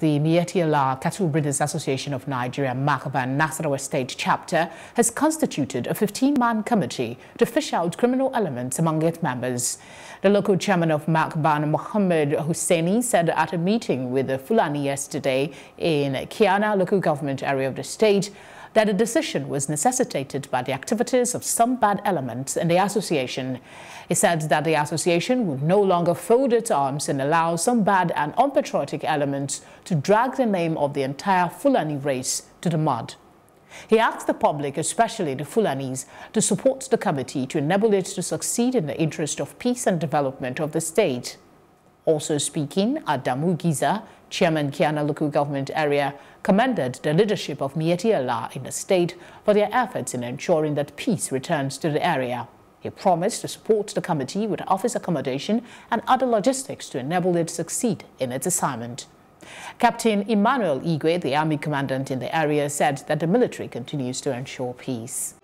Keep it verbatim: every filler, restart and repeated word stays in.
The Miyetti Allah Cattle Breeders Association of Nigeria, Makaba and Nasarawa State Chapter has constituted a fifteen-man committee to fish out criminal elements among its members. The local chairman of Makaba, Mohammed Husseini, said at a meeting with the Fulani yesterday in Kiana local government area of the state that the decision was necessitated by the activities of some bad elements in the association. He said that the association would no longer fold its arms and allow some bad and unpatriotic elements to drag the name of the entire Fulani race to the mud. He asked the public, especially the Fulanis, to support the committee to enable it to succeed in the interest of peace and development of the state. Also speaking, Adamu Giza, Chairman Kiana local government area, commended the leadership of Miyetti Allah in the state for their efforts in ensuring that peace returns to the area. He promised to support the committee with office accommodation and other logistics to enable it to succeed in its assignment. Captain Emmanuel Igwe, the army commandant in the area, said that the military continues to ensure peace.